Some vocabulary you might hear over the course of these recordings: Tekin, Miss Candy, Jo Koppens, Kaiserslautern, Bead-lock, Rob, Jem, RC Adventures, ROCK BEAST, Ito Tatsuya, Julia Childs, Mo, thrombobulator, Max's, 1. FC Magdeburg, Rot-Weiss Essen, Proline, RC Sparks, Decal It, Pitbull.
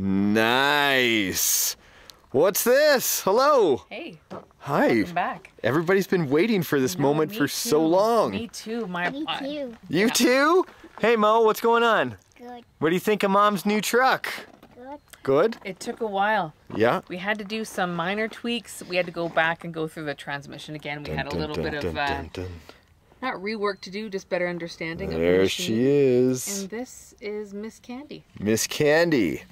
Nice. What's this? Hello. Hey. Hi. Welcome back. Everybody's been waiting for this moment for so long. Me too. Me too. You too? Hey, Mo, what's going on? Good. What do you think of Mom's new truck? Good? It took a while. Yeah. We had to do some minor tweaks. We had to go back and go through the transmission again. We had a little bit of not rework to do, just better understanding. There she is. And this is Miss Candy. Miss Candy.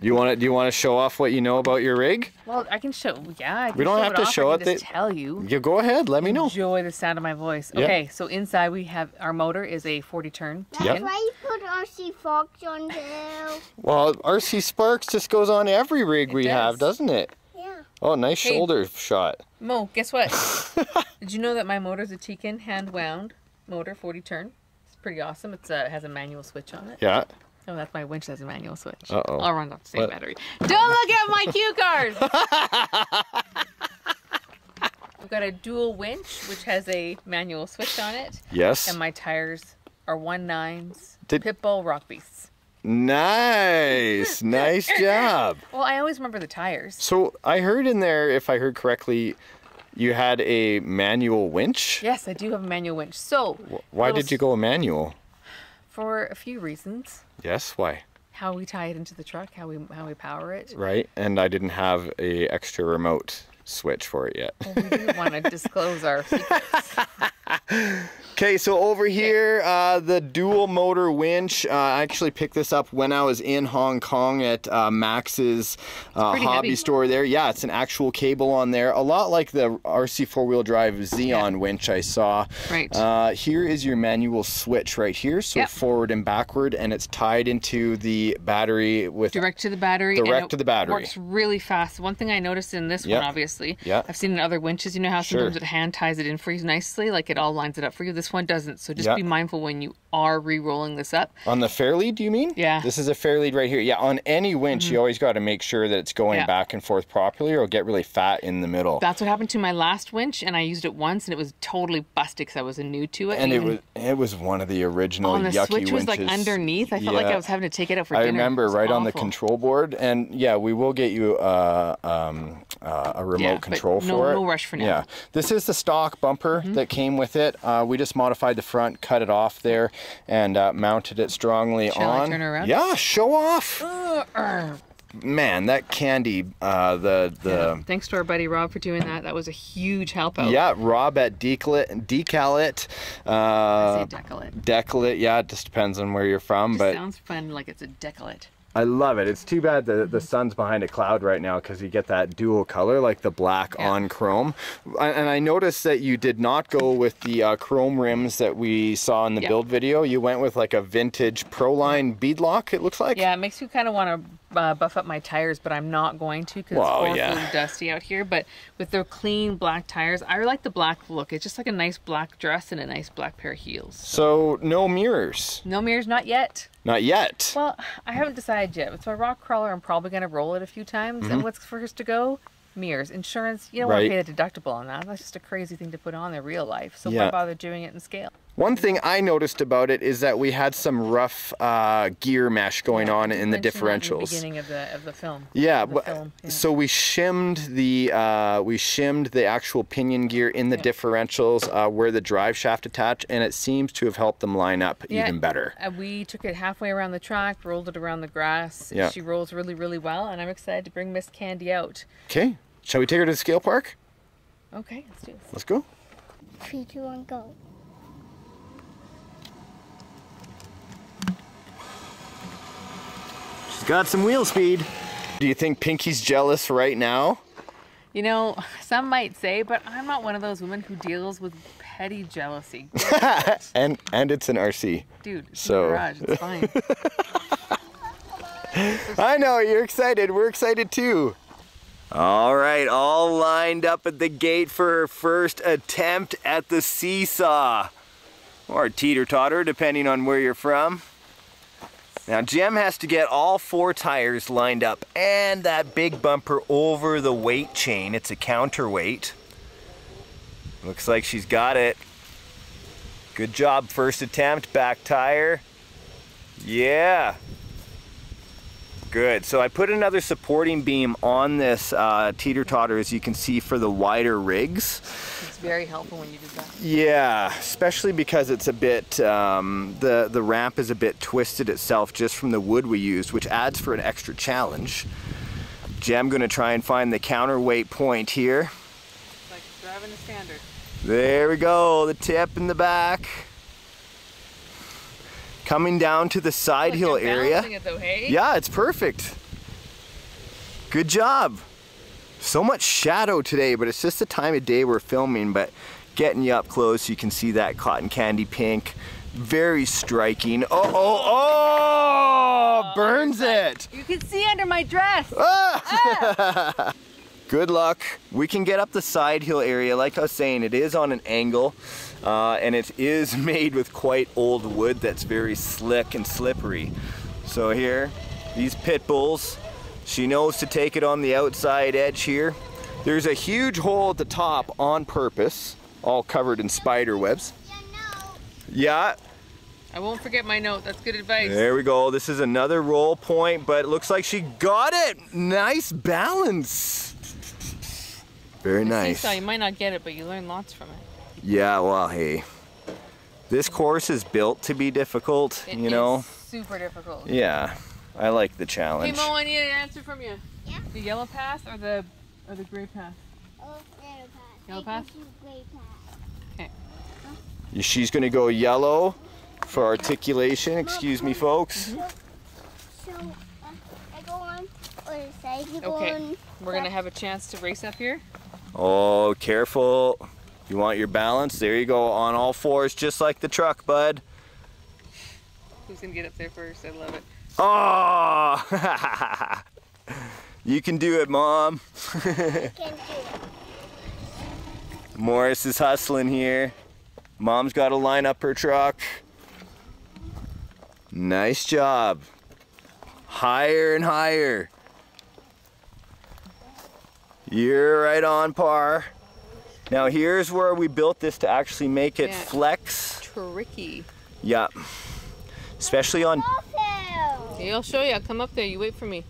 Do you want to show off what you know about your rig? Well, I can show. Yeah, I can we don't show have it to off. Show I can it. Just tell you. You go ahead. Let me know. Enjoy the sound of my voice. Yeah. Okay, so inside we have our motor is a 40-turn. That's why you put RC Sparks on there. Well, RC Sparks just goes on every rig we have, doesn't it? Yeah. Oh, nice shoulder shot. Mo, guess what? Did you know that my motor is a Tekin hand-wound motor, 40-turn? It's pretty awesome. It has a manual switch on it. Yeah. Oh, that's my winch. That's a manual switch. Uh-oh. I'll run off the same battery. Don't look at my cue cards! We've got a dual winch, which has a manual switch on it. Yes. And my tires are 1.9s, Pitbull Rock Beasts. Nice! Nice job! Well, I always remember the tires. So, I heard in there, if I heard correctly, you had a manual winch? Yes, I do have a manual winch. So... Why did you go a manual? For a few reasons. Yes, why? How we tie it into the truck, how we power it. Right, and I didn't have an extra remote switch for it yet. Well, we didn't want to disclose our secrets. Okay, so over here, the dual motor winch. I actually picked this up when I was in Hong Kong at Max's hobby store there. Yeah, it's an actual cable on there. A lot like the RC four-wheel drive Xeon winch I saw. Right. Here is your manual switch right here, so forward and backward, and it's tied into the battery. Direct to the battery. Direct to the battery. Works really fast. One thing I noticed in this one, obviously, I've seen in other winches, you know how sometimes it hand ties it in for you nicely, like it all lines it up for you. This one doesn't, so just be mindful when you are re-rolling this up. On the fairlead, do you mean? Yeah. This is a fairlead right here. Yeah, on any winch, you always got to make sure that it's going back and forth properly, or it'll get really fat in the middle. That's what happened to my last winch, and I used it once, and it was totally busted because I was new to it. And it was one of the original yucky winches. The switch was like underneath. I felt like I was having to take it out for dinner. I remember right awful. On the control board, and yeah, we will get you a remote control for it. No rush for now. Yeah. This is the stock bumper that came with it. We just modified the front, cut it off there, and mounted it strongly on. Shall I turn around? Yeah, show off. Man, that Candy, thanks to our buddy Rob for doing that. That was a huge help out. Yeah, Rob at Decal It. I say Decal It. Decal It, yeah, it just depends on where you're from. But sounds fun, like it's a Decal It. I love it. It's too bad the sun's behind a cloud right now because you get that dual color, like the black on chrome. And I noticed that you did not go with the chrome rims that we saw in the build video. You went with like a vintage Proline beadlock, it looks like. Yeah, it makes you kind of want to buff up my tires, but I'm not going to because it's awfully dusty out here. But with their clean black tires, I like the black look. It's just like a nice black dress and a nice black pair of heels. So no mirrors? No mirrors, not yet. Not yet. Well, I haven't decided yet. It's my rock crawler. I'm probably going to roll it a few times. And what's first to go? Mirrors. Insurance, you don't want to pay the deductible on that. That's just a crazy thing to put on in real life. So why bother doing it in scale? One thing I noticed about it is that we had some rough gear mesh going on in the differentials. At the beginning of the film. Yeah, so we shimmed the actual pinion gear in the differentials where the drive shaft attached, and it seems to have helped them line up even better. We took it halfway around the track, rolled it around the grass. Yeah. She rolls really, really well, and I'm excited to bring Miss Candy out. Okay, shall we take her to the scale park? Okay, let's do this. Let's go. 3, 2, 1, go. Got some wheel speed. Do you think Pinky's jealous right now? You know, some might say, but I'm not one of those women who deals with petty jealousy. and it's an RC. Dude, it's in the garage, it's fine. I know, you're excited. We're excited too. All right, all lined up at the gate for her first attempt at the seesaw. Or teeter-totter, depending on where you're from. Now Jem has to get all 4 tires lined up and that big bumper over the weight chain. It's a counterweight. Looks like she's got it. Good job, first attempt, back tire. Yeah. good. So I put another supporting beam on this teeter-totter, as you can see, for the wider rigs. It's very helpful when you do that. Yeah, especially because it's a bit, the ramp is a bit twisted itself just from the wood we used, which adds for an extra challenge. Jem gonna try and find the counterweight point here. It's like driving a standard. There we go, the tip in the back. Coming down to the side hill area. It though, hey? Yeah, it's perfect. Good job. So much shadow today, but it's just the time of day we're filming, but getting you up close, you can see that cotton candy pink. Very striking. Oh, burns it. You can see under my dress. Ah! Ah! Good luck. We can get up the side hill area. Like I was saying, it is on an angle. And it is made with quite old wood that's very slick and slippery. So here, these pit bulls, she knows to take it on the outside edge here. There's a huge hole at the top on purpose, all covered in spider webs. Yeah. I won't forget my note, that's good advice. There we go, this is another roll point, but it looks like she got it! Nice balance! Very nice. You might not get it, but you learn lots from it. Yeah, well, hey, this course is built to be difficult, you know. Super difficult. Yeah, I like the challenge. Hey, Mo, I need an answer from you. Yeah. The yellow path or the gray path? Oh, yellow path. Yellow path? Gray path. Okay. Huh? She's gonna go yellow for articulation. Excuse me, folks. I go on or the side. You go on. We're gonna have a chance to race up here. Oh, careful. You want your balance? There you go, on all fours, just like the truck, bud. Who's gonna get up there first? I love it. Oh! You can do it, Mom. I can do it. Morris is hustling here. Mom's gotta line up her truck. Nice job. Higher and higher. You're right on par. Now here's where we built this to actually make it flex. Tricky. Yeah. Especially on... Hey, I'll show you. I'll come up there. You wait for me.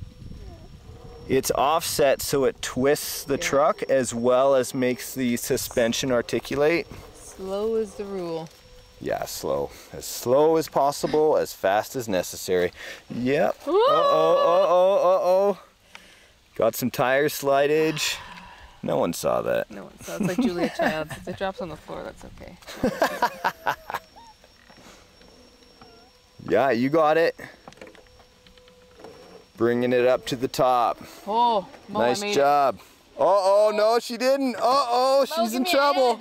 It's offset so it twists the truck as well as makes the suspension articulate. Slow is the rule. Yeah, slow. As slow as possible, as fast as necessary. Yep. Uh-oh, uh-oh, uh-oh. Got some tire slidage. No one saw that. No one saw it. It's like Julia Childs. If it drops on the floor, that's okay. Yeah, you got it. Bringing it up to the top. Oh, Mo, nice job. Uh-oh, no, she didn't. Uh-oh, she's in trouble.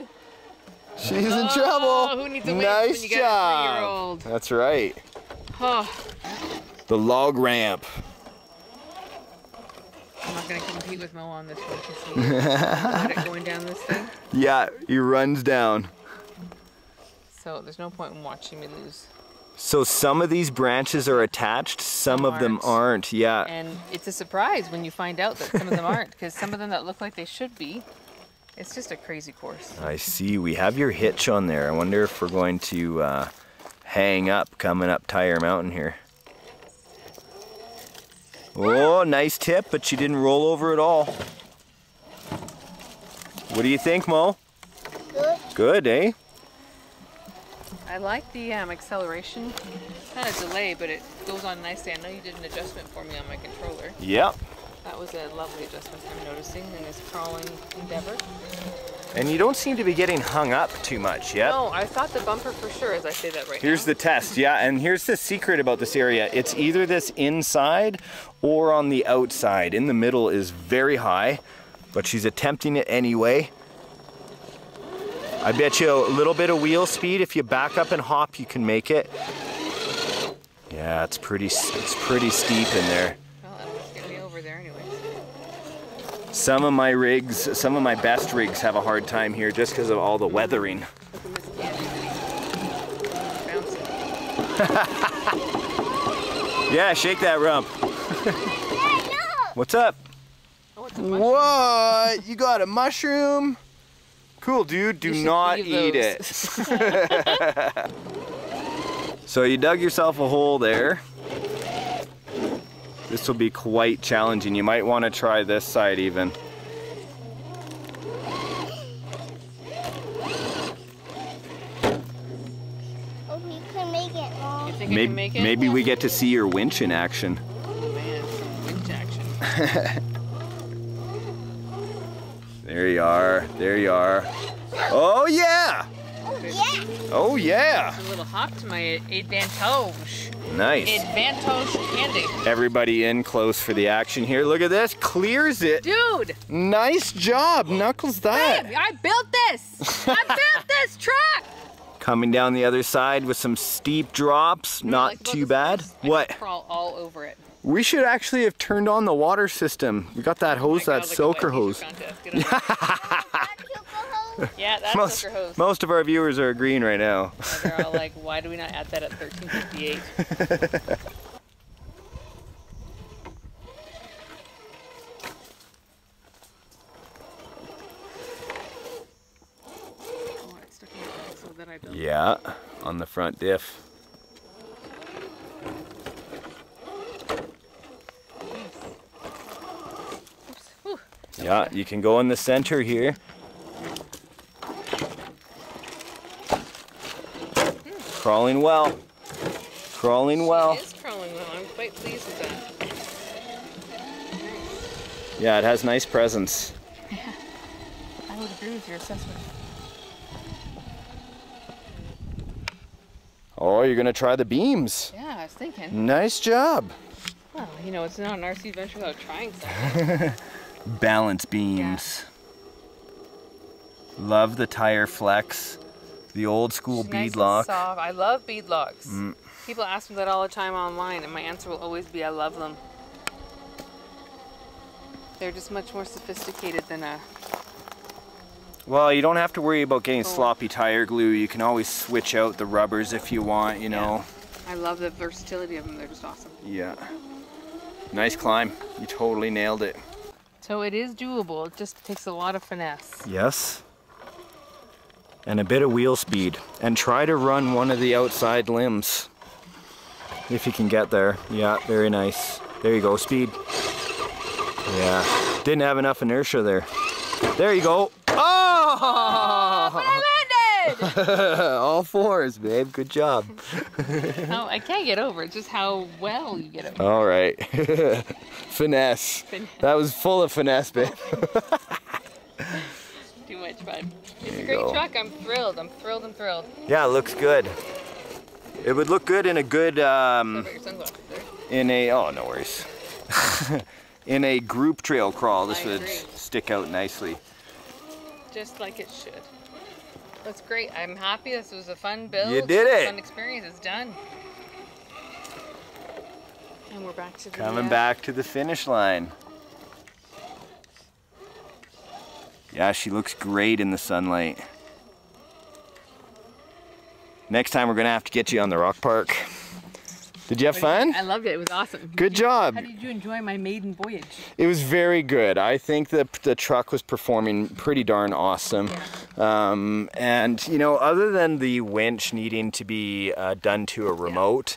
She's in trouble. Who needs a nice job. That's right. Oh. The log ramp. I'm not going to compete with Mo on this one because he's going down this thing. Yeah, he runs down. So there's no point in watching me lose. So some of these branches are attached, some of them aren't, yeah. And it's a surprise when you find out that some of them aren't, because some of them that look like they should be, it's just a crazy course. I see. We have your hitch on there. I wonder if we're going to hang up coming up Tire Mountain here. Oh, nice tip, but she didn't roll over at all. What do you think, Mo? Good. Good, eh? I like the acceleration. It's kind of delay, but it goes on nicely. I know you did an adjustment for me on my controller. Yep. That was a lovely adjustment I'm noticing in this crawling endeavor. And you don't seem to be getting hung up too much yet. No, I thought the bumper for sure as I say that right now. Here's the test, yeah, and here's the secret about this area. It's either this inside or on the outside. In the middle is very high, but she's attempting it anyway. I bet you a little bit of wheel speed. If you back up and hop, you can make it. Yeah, it's pretty steep in there. Some of my best rigs have a hard time here just because of all the weathering. Yeah, shake that rump. What's up? Oh, it's a mushroom. What? You got a mushroom? Cool, dude. Do not eat it. So you dug yourself a hole there. This will be quite challenging. You might want to try this side even. Oh, you can make it long. Maybe we get to see your winch in action. Oh man, winch action. There you are. There you are. Oh yeah! Oh yeah! Oh yeah! That's a little hop to my advantage. Nice. Advantage candy. Everybody in close for the action here. Look at this. Clears it. Dude. Nice job. Knuckles that. Babe, I built this. I built this truck. Coming down the other side with some steep drops. No, not too bad. What? I crawl all over it. We should actually have turned on the water system. We got that hose, that soaker hose. Yeah, that's soaker hose. Most of our viewers are agreeing right now. Yeah, they're all like, why do we not add that at 1358? Oh, it's stuck in the back, so then I don't. Yeah, on the front diff. Yeah, you can go in the center here. Crawling well. Crawling well. It is crawling well. I'm quite pleased with that. Yeah, it has nice presence. Yeah. I would agree with your assessment. Oh, you're going to try the beams. Yeah, I was thinking. Nice job. Well, you know, it's not an RC adventure without trying something. Balance beams. Yeah. Love the tire flex. The old school bead lock. Soft. I love bead locks. Mm. People ask me that all the time online, and my answer will always be I love them. They're just much more sophisticated than a... Well, you don't have to worry about getting sloppy tire glue. You can always switch out the rubbers if you want, you know. Yeah. I love the versatility of them. They're just awesome. Yeah. Nice climb. You totally nailed it. So it is doable, it just takes a lot of finesse. Yes. And a bit of wheel speed. And try to run one of the outside limbs. If you can get there. Yeah, very nice. There you go, speed. Yeah. Didn't have enough inertia there. There you go. Oh! I landed! All fours, babe. Good job. Oh, I can't get over it. Just how well you get over it. All right. Finesse. That was full of finesse, babe. Too much fun. It's a great truck. I'm thrilled. I'm thrilled and thrilled. Yeah, it looks good. It would look good in a good oh, no worries. In a group trail crawl. This would stick out nicely. Just like it should. That's great. I'm happy. This was a fun build. You did it. Fun experience. It's done. And we're back to the back to the finish line. Yeah, she looks great in the sunlight. Next time we're gonna have to get you on the rock park. Did you have fun? I loved it. It was awesome. Good job. How did you enjoy my maiden voyage? It was very good. I think that the truck was performing pretty darn awesome. Yeah. And, you know, other than the winch needing to be done to a remote,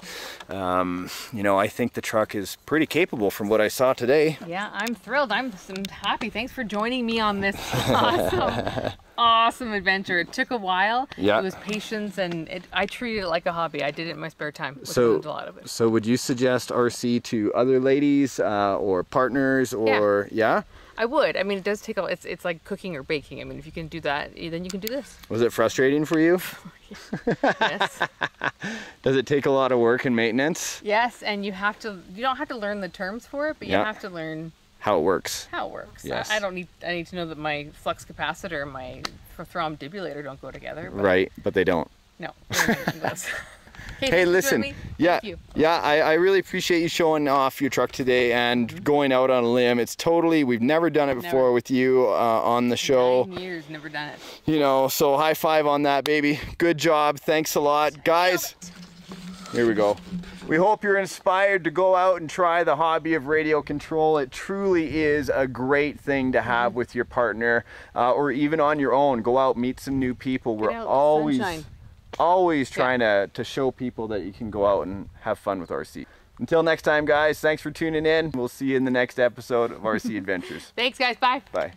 you know, I think the truck is pretty capable from what I saw today. Yeah, I'm thrilled. I'm happy. Thanks for joining me on this awesome, awesome adventure. It took a while. Yeah. It was patience, and I treated it like a hobby. I did it in my spare time. So a lot of it. So would you suggest RC to other ladies or partners or yeah? I would. I mean, it does take a. It's like cooking or baking. I mean, if you can do that, then you can do this. Was it frustrating for you? Yes. Does it take a lot of work and maintenance? Yes, and you have to. You don't have to learn the terms for it, but you have to learn how it works. How it works. Yes. I don't need. I need to know that my flux capacitor and my thrombobulator don't go together. But right, but they don't. No. Hey, listen, I really appreciate you showing off your truck today and going out on a limb. It's totally, we've never done it before with you on the show. 9 years, never done it. You know, so high five on that, baby. Good job. Thanks a lot. Guys, here we go. We hope you're inspired to go out and try the hobby of radio control. It truly is a great thing to have with your partner or even on your own. Go out, meet some new people. We're always... always trying to show people that you can go out and have fun with RC. Until next time, guys, thanks for tuning in. We'll see you in the next episode of RC Adventures. Thanks, guys. Bye. Bye.